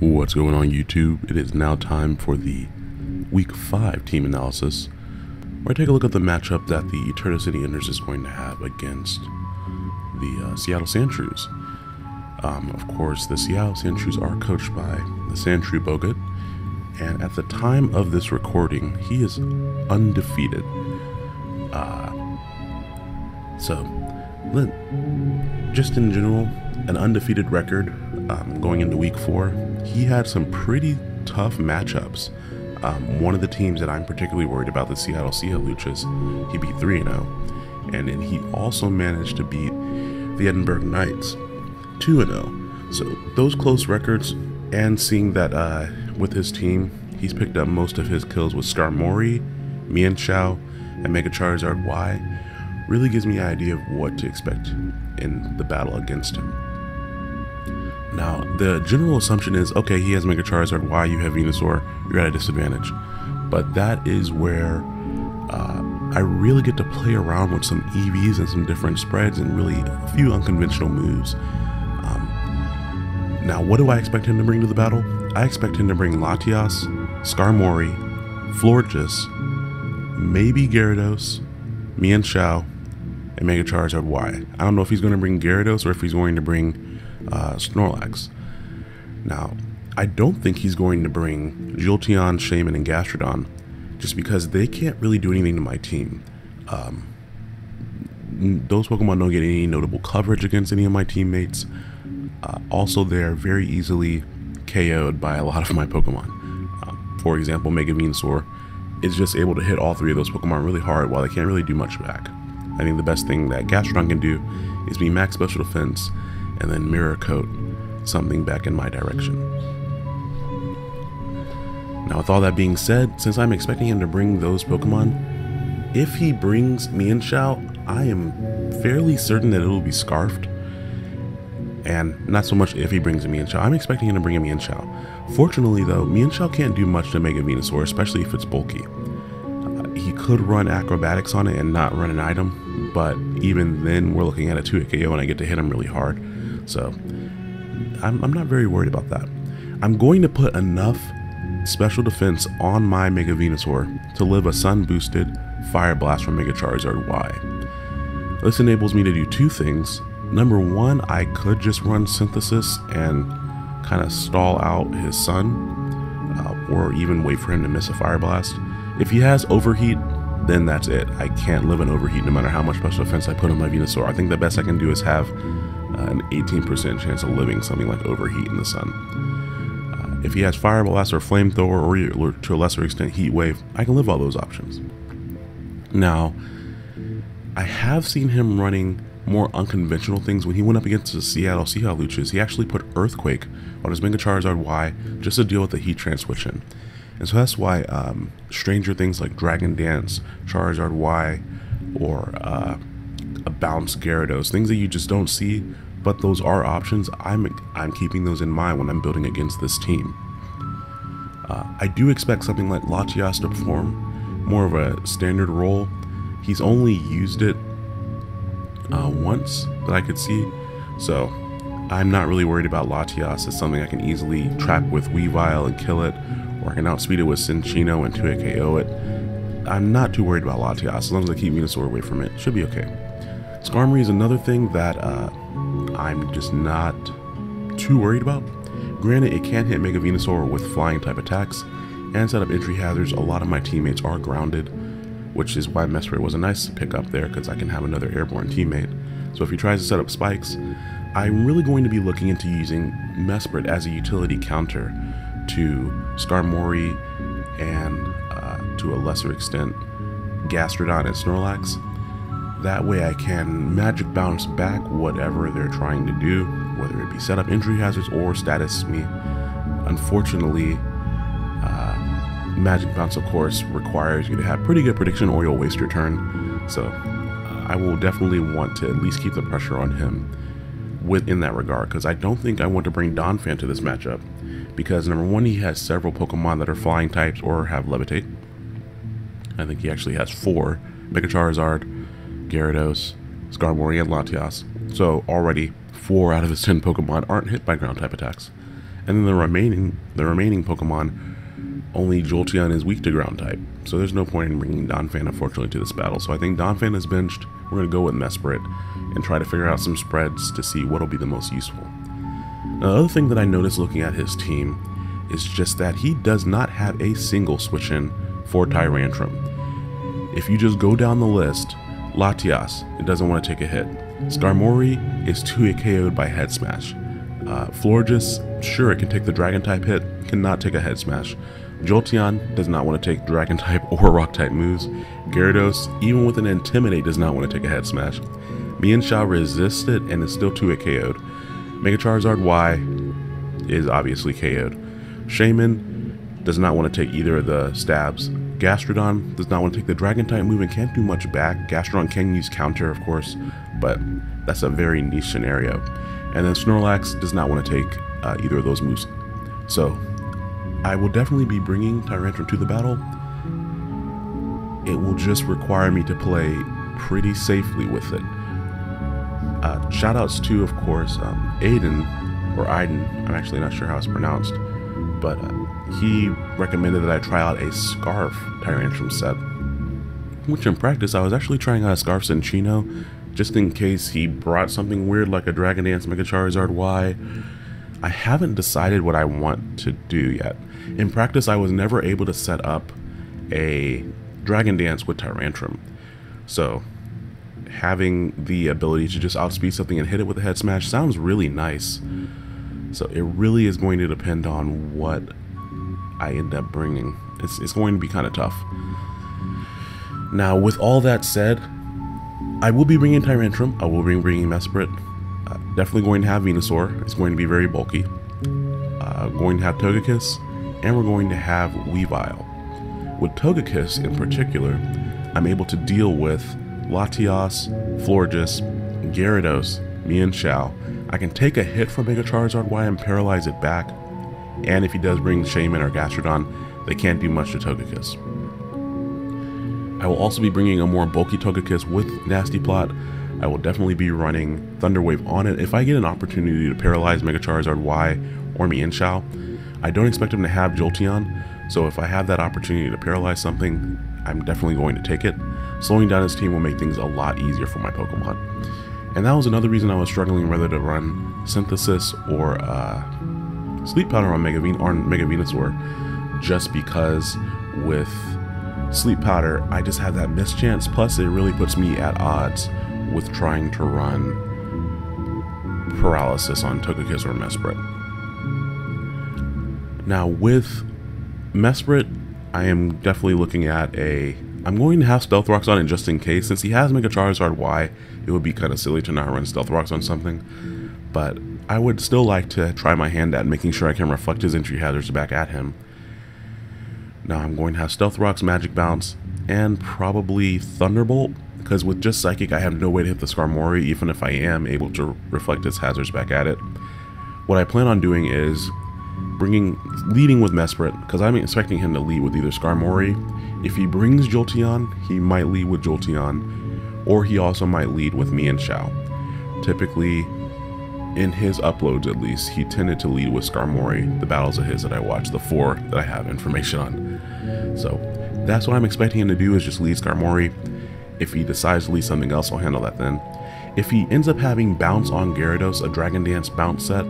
What's going on YouTube? It is now time for the Week 5 team analysis, where I take a look at the matchup that the Eterna City Enders is going to have against the Seattle Sandshrews. Of course, the Seattle Sandshrews are coached by the Sandshrew Bogut, and at the time of this recording, he is undefeated. Just in general, an undefeated record going into Week 4. He had some pretty tough matchups. One of the teams that I'm particularly worried about, the Seattle Luchas, he beat 3-0, and then he also managed to beat the Edinburgh Knights 2-0. So those close records, and seeing that with his team, he's picked up most of his kills with Skarmory, Mienshao, and Mega Charizard Y, really gives me an idea of what to expect in the battle against him. Now, the general assumption is, okay, he has Mega Charizard Y, you have Venusaur, you're at a disadvantage. But that is where I really get to play around with some EVs and some different spreads and really a few unconventional moves. Now, what do I expect him to bring to the battle? I expect him to bring Latias, Skarmory, Florges, maybe Gyarados, Mienshao, and Mega Charizard Y. I don't know if he's going to bring Gyarados or if he's going to bring Snorlax. Now, I don't think he's going to bring Jolteon, Shaymin, and Gastrodon, just because they can't really do anything to my team. Those Pokemon don't get any notable coverage against any of my teammates. Also, they're very easily KO'd by a lot of my Pokemon. For example, Mega Venusaur is just able to hit all three of those Pokemon really hard while they can't really do much back. I think the best thing that Gastrodon can do is be max special defense and then mirror coat something back in my direction. Now, with all that being said, since I'm expecting him to bring those Pokemon, if he brings Mienshao, I am fairly certain that it will be scarfed. And not so much if he brings a Mienshao. I'm expecting him to bring a Mienshao. Fortunately though, Mienshao can't do much to Mega Venusaur, especially if it's bulky. He could run acrobatics on it and not run an item, but even then we're looking at a 2-hit KO and I get to hit him really hard. So I'm not very worried about that. I'm going to put enough special defense on my Mega Venusaur to live a Sun boosted Fire Blast from Mega Charizard Y. This enables me to do two things. Number one, I could just run Synthesis and kind of stall out his Sun, or even wait for him to miss a Fire Blast. If he has Overheat, then that's it. I can't live an Overheat no matter how much special defense I put on my Venusaur. I think the best I can do is have an 18% chance of living something like Overheat in the Sun. If he has Fire Blast or Flamethrower, or to a lesser extent Heat Wave, I can live all those options. Now, I have seen him running more unconventional things. When he went up against the Seattle Luchas, he actually put Earthquake on his Mega Charizard Y just to deal with the heat transmission. And so that's why stranger things like Dragon Dance, Charizard Y, or a Bounce Gyarados, things that you just don't see, but those are options. I'm keeping those in mind when I'm building against this team. I do expect something like Latias to perform more of a standard role. He's only used it once that I could see, so I'm not really worried about Latias. It's something I can easily trap with Weavile and kill it, or I can outspeed it with Cinccino and 2-hit KO it. I'm not too worried about Latias. As long as I keep Venusaur away from it, should be okay. Skarmory is another thing that I'm just not too worried about. Granted, it can hit Mega Venusaur with flying type attacks, and set up entry hazards. A lot of my teammates are grounded, which is why Mesprit was a nice pickup there, because I can have another airborne teammate. So if he tries to set up spikes, I'm really going to be looking into using Mesprit as a utility counter to Skarmory and, to a lesser extent, Gastrodon and Snorlax. That way I can Magic Bounce back whatever they're trying to do, whether it be set up entry hazards or status me. Unfortunately, Magic Bounce, of course, requires you to have pretty good prediction or you'll waste your turn, so I will definitely want to at least keep the pressure on him within that regard, because I don't think I want to bring Donphan to this matchup, because number one, he has several Pokemon that are flying types or have Levitate. I think he actually has 4, Mega Charizard, Gyarados, Skarmory, and Latias, so already 4 out of his 10 Pokemon aren't hit by ground type attacks. And then the remaining Pokemon, only Jolteon is weak to ground type, so there's no point in bringing Donphan, unfortunately, to this battle. So I think Donphan is benched. We're going to go with Mesprit and try to figure out some spreads to see what'll be the most useful. Now, the other thing that I noticed looking at his team is just that he does not have a single switch in for Tyrantrum. If you just go down the list, Latias, it doesn't want to take a hit. Skarmory is 2-hit KO'd by Head Smash. Florges, sure, it can take the Dragon type hit, cannot take a Head Smash. Jolteon does not want to take Dragon type or Rock type moves. Gyarados, even with an Intimidate, does not want to take a Head Smash. Mienshao resists it and is still 2-hit KO'd. Mega Charizard Y is obviously KO'd. Shaymin does not want to take either of the stabs. Gastrodon does not want to take the Dragon type move and can't do much back. Gastrodon can use counter, of course, but that's a very niche scenario. And then Snorlax does not want to take either of those moves. So I will definitely be bringing Tyrantrum to the battle. It will just require me to play pretty safely with it. Shoutouts to, of course, Aiden, I'm actually not sure how it's pronounced, but he recommended that I try out a Scarf Tyrantrum set, which in practice I was actually trying out a Scarf Cinccino, just in case he brought something weird like a Dragon Dance Mega Charizard Y. I haven't decided what I want to do yet. In practice, I was never able to set up a Dragon Dance with Tyrantrum, so having the ability to just outspeed something and hit it with a Head Smash sounds really nice. So it really is going to depend on what I end up bringing. It's going to be kind of tough. Now, with all that said, I will be bringing Tyrantrum. I will be bringing Mesprit. Definitely going to have Venusaur. It's going to be very bulky. Going to have Togekiss, and we're going to have Weavile. With Togekiss in particular, I'm able to deal with Latios, Florges, Gyarados, Mienshao. I can take a hit from Mega Charizard Y and paralyze it back, and if he does bring Shaymin or Gastrodon, they can't do much to Togekiss. I will also be bringing a more bulky Togekiss with Nasty Plot. I will definitely be running Thunder Wave on it. If I get an opportunity to paralyze Mega Charizard Y or Mienshao, I don't expect him to have Jolteon, so if I have that opportunity to paralyze something, I'm definitely going to take it. Slowing down his team will make things a lot easier for my Pokemon. And that was another reason I was struggling whether to run Synthesis or Sleep Powder on Mega Venusaur, just because with Sleep Powder, I just have that mischance, plus it really puts me at odds with trying to run Paralysis on Togekiss or Mesprit. Now with Mesprit, I am definitely looking at I'm going to have Stealth Rocks on it just in case. Since he has Mega Charizard Y, it would be kind of silly to not run Stealth Rocks on something, but I would still like to try my hand at making sure I can reflect his entry hazards back at him. Now I'm going to have Stealth Rocks, Magic Bounce, and probably Thunderbolt, because with just Psychic I have no way to hit the Skarmory even if I am able to reflect its hazards back at it. What I plan on doing is leading with Mesprit, because I'm expecting him to lead with either Skarmory. If he brings Jolteon, he might lead with Jolteon, or he also might lead with Mienshao. Typically, in his uploads at least, he tended to lead with Skarmory, the battles of his that I watched, the 4 that I have information on. So that's what I'm expecting him to do, is just lead Skarmory. If he decides to lead something else, I'll handle that then. If he ends up having Bounce on Gyarados, a Dragon Dance Bounce set,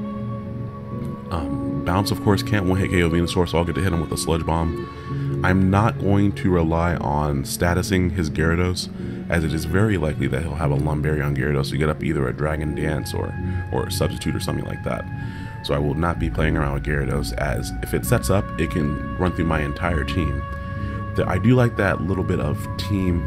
Bounce, of course, can't one-hit KO Venusaur, so I'll get to hit him with a Sludge Bomb. I'm not going to rely on statusing his Gyarados, as it is very likely that he'll have a Lumberry on Gyarados to get up either a Dragon Dance or a Substitute or something like that. So I will not be playing around with Gyarados, as if it sets up, it can run through my entire team. I do like that little bit of team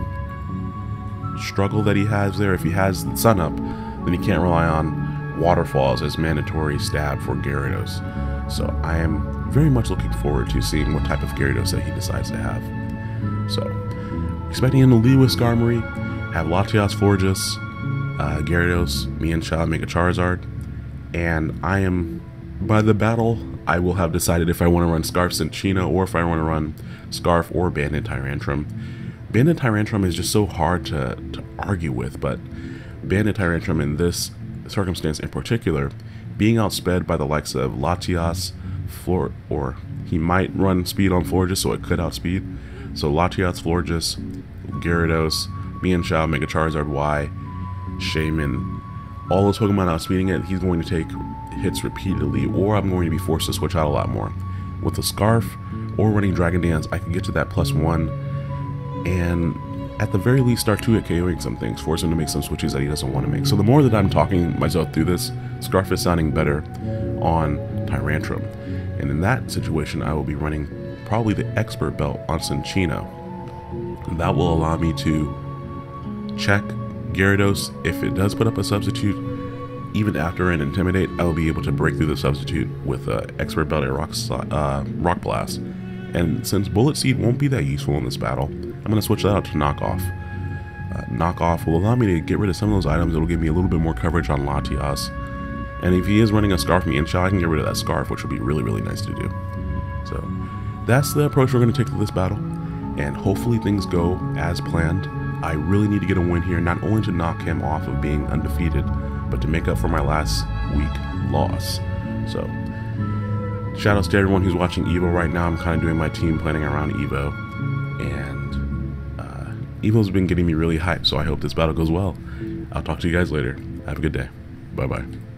struggle that he has there. If he has the Sun Up, then he can't rely on Waterfalls as mandatory stab for Gyarados. So I am very much looking forward to seeing what type of Gyarados that he decides to have. So, expecting him to lead with Skarmory, have Latias, Florges, Gyarados, Mienshao, Mega Charizard, and by the battle, I will have decided if I want to run Scarf Cinccino or if I want to run Scarf or Bandit Tyrantrum. Bandit Tyrantrum is just so hard to argue with, but Bandit Tyrantrum in this circumstance in particular, being outsped by the likes of Latias, Florges, or he might run speed on Florges, so it could outspeed. So Latias, Florges, Gyarados, Mienshao, Mega Charizard Y, Shaymin, all those Pokemon outspeeding it, he's going to take hits repeatedly, or I'm going to be forced to switch out a lot more. With a Scarf or running Dragon Dance, I can get to that +1, and at the very least start 2-hit KOing some things, force him to make some switches that he doesn't want to make. So the more that I'm talking myself through this, Scarf is sounding better on Tyrantrum. And in that situation, I will be running probably the Expert Belt on Cinccino. That will allow me to check Gyarados. If it does put up a substitute, even after an Intimidate, I will be able to break through the substitute with Expert Belt and Rock Blast. And since Bullet Seed won't be that useful in this battle, I'm going to switch that out to Knock Off. Knock Off will allow me to get rid of some of those items. It'll give me a little bit more coverage on Latias. And if he is running a Scarf Mienshao, I can get rid of that Scarf, which would be really, really nice to do. So that's the approach we're going to take to this battle. And hopefully things go as planned. I really need to get a win here, not only to knock him off of being undefeated, but to make up for my last week loss. So shoutouts to everyone who's watching EVO right now. I'm kind of doing my team planning around EVO. And EVO's been getting me really hyped, so I hope this battle goes well. I'll talk to you guys later. Have a good day. Bye-bye.